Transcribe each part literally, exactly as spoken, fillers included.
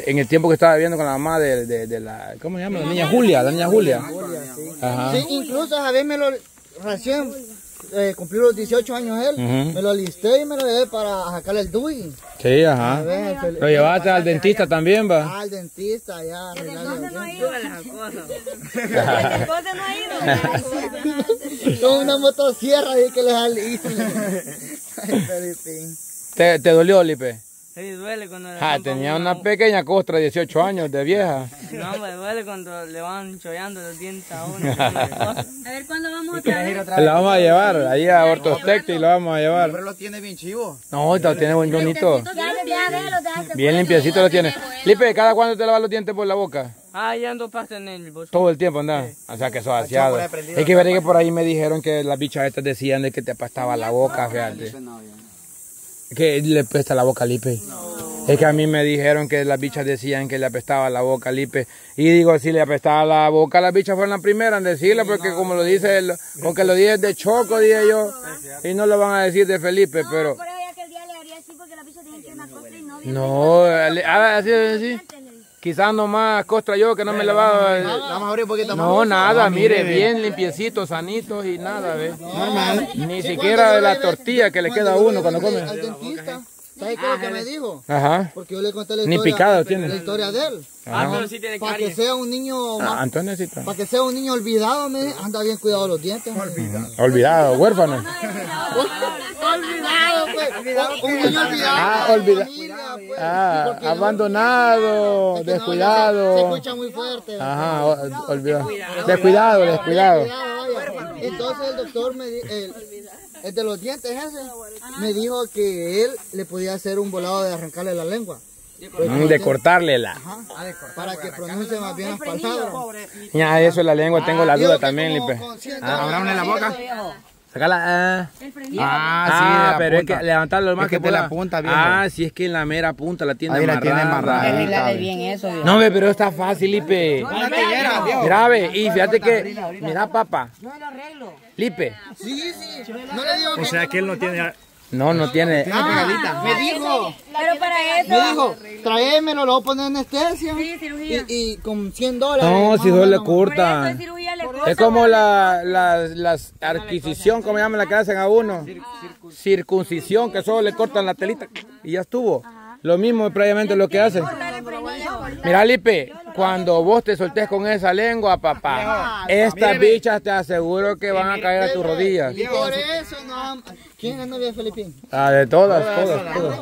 En el tiempo que estaba viviendo con la mamá de, de, de la... ¿Cómo se llama? La niña Julia, la niña Julia. Ajá. Sí, incluso a ver, me lo... Recién eh, cumplí los dieciocho años él, uh-huh. Me lo alisté y me lo llevé para sacarle el D U I. Sí, ajá. Ver, el, lo llevaste al dentista allá. También, va. Al dentista, ya. Desde entonces no ha ido a las cosas. Desde entonces no ha ido. Con una motosierra y que les aliste. Ay, Felipín. ¿Te, ¿Te dolió, Felipe? Sí, duele cuando le ah, tenía una, una pequeña costra, dieciocho años de vieja. No, me duele cuando le van chollando los dientes a uno. A ver, ¿cuándo vamos otra vez? Otra vez? La vamos a llevar, ahí a Ortostecti y lo vamos a llevar. Pero lo tiene bien chivo. No, lo tiene buen bonito. Bien limpiecito lo tiene. Lipe, ¿cada cuándo te lavas los dientes por la boca? Ah, ya ando pasta en el bosque. Todo el tiempo andás. Sí. O sea que sos aseado. Es que veré que por ahí me dijeron que las bichas estas decían de que te apastaba la boca, fíjate. Que le apesta la boca a Lipe. No. Es que a mí me dijeron que las bichas decían que le apestaba la boca a Lipe. Y digo, si le apestaba la boca a las bichas fueron las primeras en decirlo, porque no, como lo dice, el, porque lo dije de Choco, dije yo, y no lo van a decir de Felipe, no, pero... pero ya que el día le haría así porque las bichas dicen que una costra y no... No, así, así. Quizás nomás costra yo que no me lavaba. No, nada, mire, bien limpiecitos, sanitos y nada, ¿ves? Normal. Ni siquiera de la tortilla que le queda a uno cuando come. Al dentista, ¿sabes qué es lo que me dijo? Ajá. Porque yo le conté la historia. Ni picado tiene. La historia de él. Ah, pero sí tiene caries. Para que sea un niño. Antonio sí. Para que sea un niño olvidado, me anda bien cuidado los dientes. Olvidado. Olvidado, huérfano. Olvidado, pues. Olvidado, un niño olvidado. Ah, olvidado. Pues, ah, abandonado, no, descuidado. Se escucha muy fuerte. Ajá, olvidado. Descuidado, descuidado. Entonces el doctor, me el, el de los dientes ese, me dijo que él le podía hacer un volado de arrancarle la lengua. De cortárlela. Para que pronuncie más bien las palabras. Ya, eso es la lengua, tengo la duda también, Lipe. Abrámosle la boca. Sacala. Eh. Ah, ah, sí, pero punta. Es que levantarlo lo más es que, que pueda. De la punta, viejo. Ah, si sí, es que en la mera punta la tiene amarrada. La tiene amarrada. Bien eso, viejo. No, pero está fácil, Lipe. No, no, no. Grave. Y fíjate que, mira, papá. Yo lo arreglo. Lipe. Sí, sí. No le digo o que sea, que él no tiene... No, no tiene... Ah, me dijo... Pero para eso... Me dijo, tráemelo, lo voy a poner en anestesia. Sí, cirugía. Y, y con cien dólares. No, si duele corta. Es como la, la, la, la adquisición, como llaman la que hacen a uno. Circ Circuncisión, que solo le cortan la telita y ya estuvo. Ajá. Lo mismo previamente lo que hacen. Mira, Lipe, cuando vos te soltés con esa lengua, papá, estas bichas te aseguro que van a caer a tus rodillas. Y por eso no... ¿Quién es la novia de Felipín? Ah, de todas, todas, todas.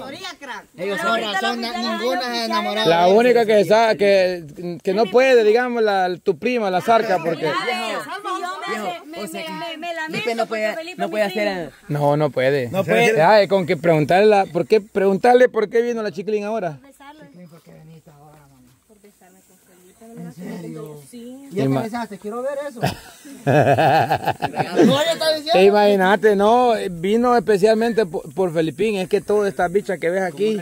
Ellos son razón, ninguna es enamorada. La única que sabe, que, que no puede, digamos, la, tu prima, la zarca, porque... O sea, me, me Felipe no puede, Felipe no puede hacer nada. No, no puede. No puede. Ay, con que preguntarle, la, ¿por qué preguntarle por qué vino la Chiclín ahora? Chiclín, ¿por qué viniste ahora, mamá? Por besarme con Felipe. ¿En serio? Sí. ¿Ya te besaste? Quiero ver eso. Te imaginaste, no, vino especialmente por, por Felipín. Es que todas estas bichas que ves aquí,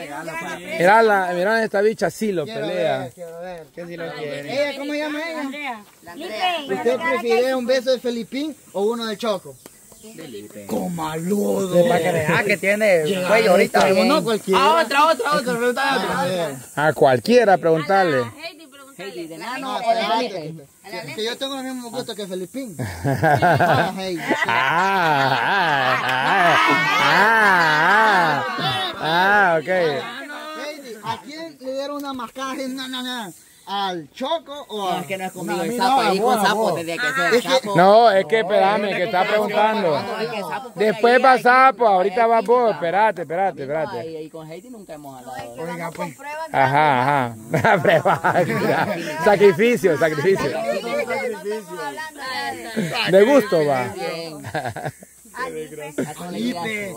mirá, la, mirá esta bicha, sí lo quiero pelea. Ver, quiero ver. ¿Qué si lo quiere? Ella, ¿cómo llama ella? Andrea. Andrea. ¿Usted prefiere un beso de Felipín o uno de Choco? Felipe. Comaludo. Para que vea que tiene el cuello ahorita. No, cualquiera. A otra, otra, otra. Preguntale a otra. A cualquiera, preguntarle. Heidi, de la no, que yo tengo los mismos gustos que Felipín. Ah, ah, ah, ok. Heidi, ¿a quién le dieron una mascada? ¿Al Choco o a...? Es que no es conmigo el Sapo, ahí con Sapo, desde que sea el Sapo. No, es que espérame, que está preguntando. Después va Sapo, ahorita va vos, esperate, esperate, esperate. Y con Heidi nunca hemos hablado. Oiga, pues. Ajá, ajá. Prueba. Sacrificio, sacrificio. De gusto va. Felipe,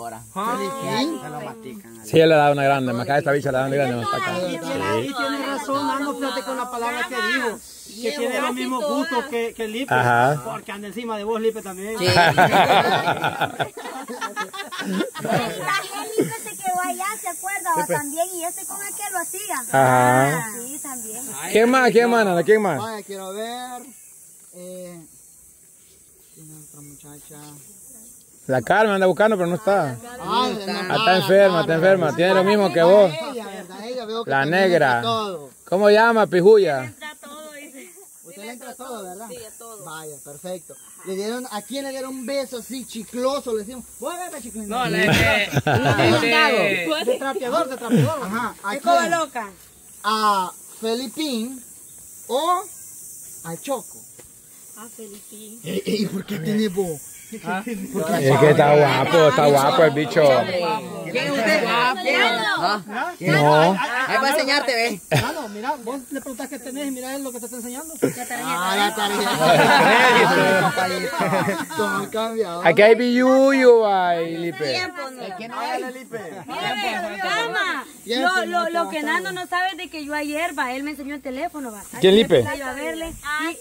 sí, él le da una grande, más acá esta bicha le da una grande más acá. Sí, tiene razón, Nando, fíjate con la palabra que dijo, que tiene los mismos gustos que, que Lipe, ajá. Porque anda encima de vos, Lipe, también. Sí. Lipe se quedó allá, ¿se acuerda? O también, y este con el que lo hacía. Ajá. Sí, también. ¿Quién más? ¿Quién más, Nana? ¿Quién más? Oye, quiero ver, eh, tiene otra muchacha. La Carmen anda buscando, pero no está. Ah, está enferma, está enferma. Tiene lo mismo que vos. La negra. ¿Cómo llama, Pijuya? Le entra todo, dice. Usted sí le entra todo, todo, ¿verdad? Sí, a todo. Vaya, perfecto. Ajá. Le dieron, ¿a quién le dieron un beso así chicloso? Le decían, ¡vuelve, chicloso! No, le dieron. De trapeador, de trapeador. Ajá. ¿A quién? Loca. A Felipín o a Choco. A Felipín. Ey, ey, ¿por qué tenés vos? ¿Ah? Es que está guapo, está guapo el bicho. ¿Quién es usted? No. Ahí va a enseñarte, ve. Claro, mira, vos le preguntas qué tenés y mira él lo que te está enseñando. ¿Qué tarjeta? Ah, la tarjeta. Todo cambiado. Aquí hay billuyo, Lipe. El que no es Lipe. Cama. Lo, lo, lo que Nando no sabe es de que yo ayer, va, él me enseñó el teléfono, va. ¿Quién, Lipe? Yo a verle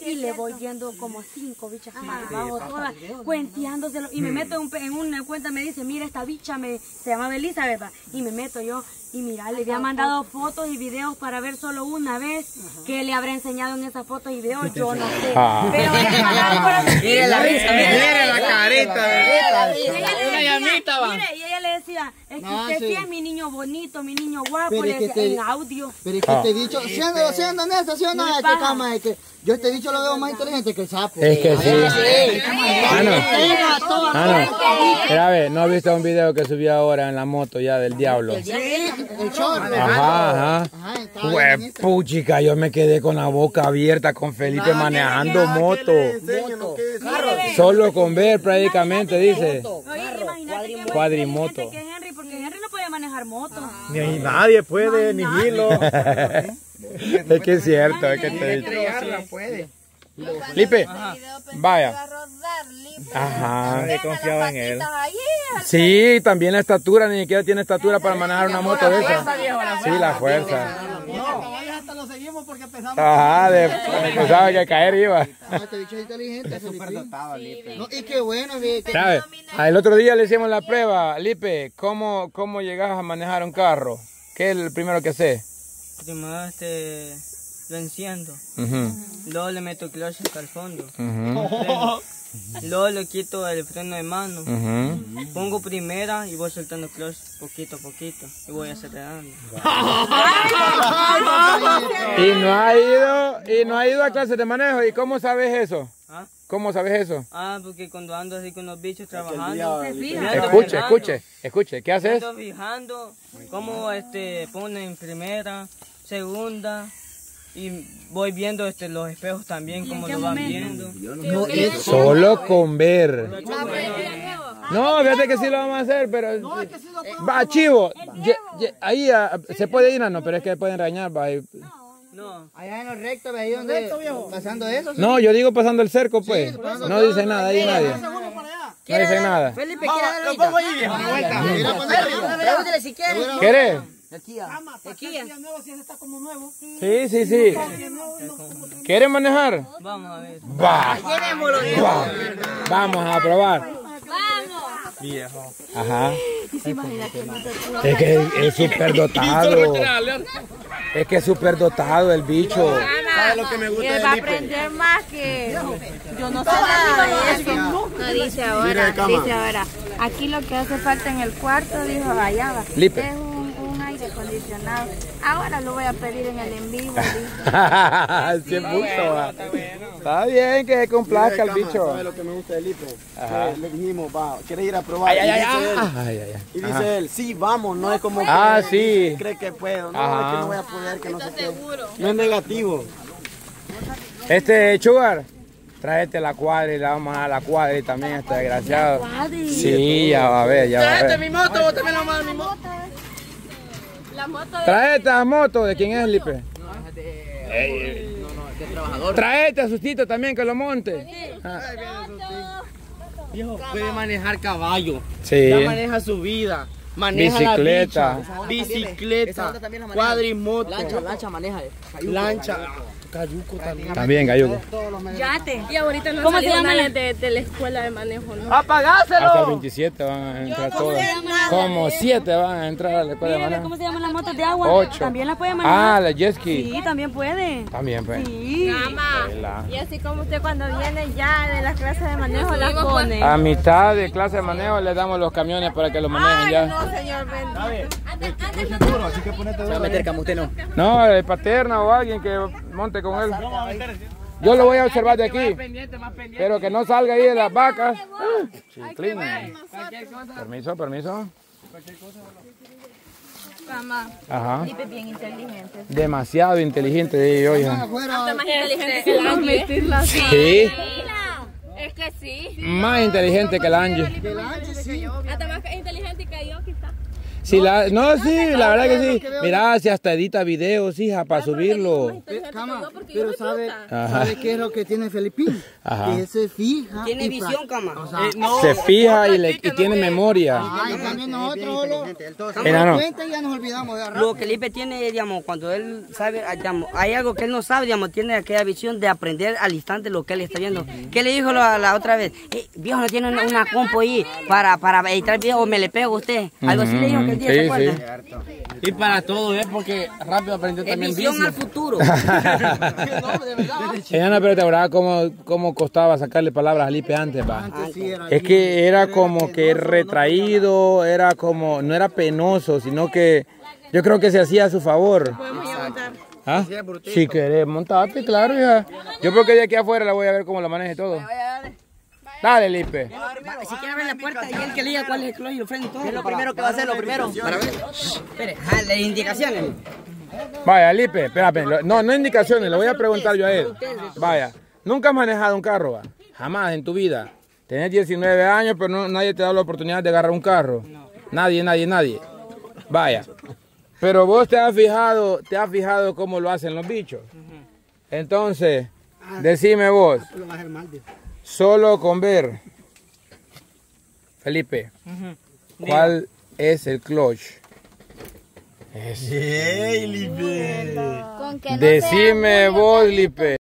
y, y le voy yendo como cinco bichas para abajo todas, cuenteándoselo. Y me meto en, un, en una cuenta, me dice, mira, esta bicha me, se llamaba Elizabeth, va. Y me meto yo, y mira, le había mandado fotos y videos para ver solo una vez que le habrá enseñado en esas fotos y videos, yo no sé. Ah. Pero mire la risa, mire la carita, mire la carita. Una llamita, va. Mire, y ella le decía, es que usted sí es mi niño bonito, mi niño guapo, pero es que te, en audio. Pero es que te he dicho, siendo, siendo honesto, siendo honesto, cama, es que yo te he dicho lo veo más inteligente que el sapo. Es que sí. Grave, ¿no has visto un video que subí ahora en la moto ya del diablo? Sí, el chorro. Ajá, ajá. Pues puchica, yo me quedé con la boca abierta con Felipe manejando moto. Solo con ver prácticamente, dice. Cuadrimoto. Manejar moto. Ah, ni ahí nadie puede, ni Jilo. Es que es cierto, es que te digo. Lipe, vaya. Ajá, he confiado en él. Sí, también la estatura, ni siquiera tiene estatura para manejar una moto de esa. Sí, la fuerza. Porque pensaba ajá, de, que pensaba que caer iba. Ah, este bicho es inteligente, es súper dotado, Lipe. No, y qué bueno, Lipe. ¿Sabes? El otro día le hicimos la prueba, Lipe, ¿cómo, cómo llegas a manejar un carro? ¿Qué es el primero que haces? Primero este, lo enciendo. Uh -huh. Luego le meto clutch hasta el fondo. Uh -huh. Luego le quito el freno de mano. Uh -huh. Pongo primera y voy soltando clutch poquito a poquito. Y voy acelerando. Y no ha ido, y no ha ido a clases de manejo. ¿Y cómo sabes eso? ¿Ah? ¿Cómo sabes eso? Ah, porque cuando ando así con los bichos trabajando. Escuche, escuche, escuche. ¿Qué haces? Estoy fijando cómo este, ponen primera, segunda. Y voy viendo este, los espejos también, como lo van viendo. No, es solo con ver. No, fíjate que sí lo vamos a hacer, pero... No, es que sí lo podemos. Va, chivo. Ye, ye, ahí a, se puede ir, no, pero es que pueden regañar. Va, y... No, allá en los rectos, ahí donde... Recto, viejo. ¿Pasando eso? Sí. No, yo digo pasando el cerco, pues. Sí, no dice nada, ahí nadie. No dice nada. Felipe, ¿quiere dar la lucha? Lo pongo ahí, viejo. Pregúntale si quiere. ¿Quieres? Sí, sí, sí. ¿Quieren manejar? Vamos a ver. Va. Va. Vamos a probar. Vamos. Viejo. Ajá. Es que es súper dotado. Es que es súper dotado el bicho. Lo que me gusta él va a aprender más que yo no sé nada de eso. No, dice ahora, dice ahora. Aquí lo que hace falta en el cuarto, dijo allá va. Lipe. Acondicionado. Ahora lo voy a pedir en el en vivo. Sí, está, bueno, está, bueno. Está bien que se complazca el bicho. ¿Sabes lo que me gusta del Lipe? Le dijimos, va, ¿quieres ir a probar? Ay, y, ay, dice él, ay, ay, ay. Y dice ajá. Él, sí, vamos, no es como que ah, sí. Cree que puedo, no, ajá. Es que no voy a poder, que no sé qué. No es negativo. Este, Sugar, tráete la cuadra y la vamos a la cuadra y también está desgraciado. Sí, ya va a ver, ya va a ver. Tráete mi moto, vos también la vas a mi moto. Trae esta moto, ¿de quién es, Lipe? No, es de... No, no, es de trabajador. Trae este sustito también, que lo monte. Viejo, puede manejar caballo. Sí. Ya maneja su vida. Maneja bicicleta. La bicha, bicicleta, cuadrimoto. Lancha, lancha maneja. Lancha. Cayuco también. También, Cayuco. Yate. Y ahorita no ¿Cómo se llama la de, de la escuela de manejo? ¿No? ¡Apagáselo! Hasta el veintisiete van a entrar no todas. Como siete van a entrar a la escuela Mírame, de manejo. ¿Cómo se llaman las motos de agua? ocho. ¿También las puede manejar? Ah, la jet ski. Sí, también puede. También puede. Sí. Mamá. Y así como usted cuando viene ya de las clases de manejo las pone. A mitad de clase de manejo le damos los camiones para que los manejen. Ay, ya. No, señor bendito. Antes, antes no duro, así que ponete duro. Meter camuteno. No, el Paterna o alguien que monte con él. Yo lo voy a observar de aquí, pero que no salga ahí de las vacas. Permiso, permiso. Ajá. Bien inteligente. Demasiado inteligente, digo yo. Hasta más inteligente que el Ángel. Sí. Es que sí. Más inteligente que el Ángel. Hasta más inteligente que yo, quizás. Si no, la, no, sí, no, la verdad que sí. Mirá, si hasta edita videos, hija, para subirlo. Cama, pero ¿sabe, ¿sabe qué es lo que tiene Felipín? Ajá. Que se fija. Tiene visión, Cama. O sea, eh, no, se fija y, le, y tiene no memoria. Ay, también nosotros lo... Mira, no. Ya nos olvidamos de lo que Felipe tiene, digamos, cuando él sabe, digamos, hay algo que él no sabe, digamos, tiene aquella visión de aprender al instante lo que él está viendo. ¿Qué le dijo la, la otra vez? Eh, viejo, no tiene una, una compo ahí para, para editar videos o me le pego a usted. Algo así le dijo que Sí, sí. Y para todo es porque rápido aprendió también visión al futuro. Ana, pero te acordaba cómo, cómo costaba sacarle palabras a Felipe antes, va. Es que era como que retraído, era como, no era penoso, sino que yo creo que se hacía a su favor. ¿Ah? Si querés montarte, claro, hija. Yo creo que de aquí afuera la voy a ver cómo la maneje todo. Dale, Felipe. Si quiere abrir la puerta y él que le diga cuál es el clon y lo freno y todo. Es lo primero que va a hacer, lo primero. Para ver. Espere, las indicaciones. Vaya, Felipe, espérate. No, no indicaciones, le voy a preguntar yo a él. Vaya, ¿nunca has manejado un carro? Jamás en tu vida. Tenés diecinueve años, pero no, nadie te da la oportunidad de agarrar un carro. Nadie, nadie, nadie. Vaya. Pero vos te has fijado, te has fijado cómo lo hacen los bichos. Entonces, decime vos. Solo con ver, Felipe, uh-huh. ¿Cuál es el clutch? Sí, Felipe. Decime vos, Felipe.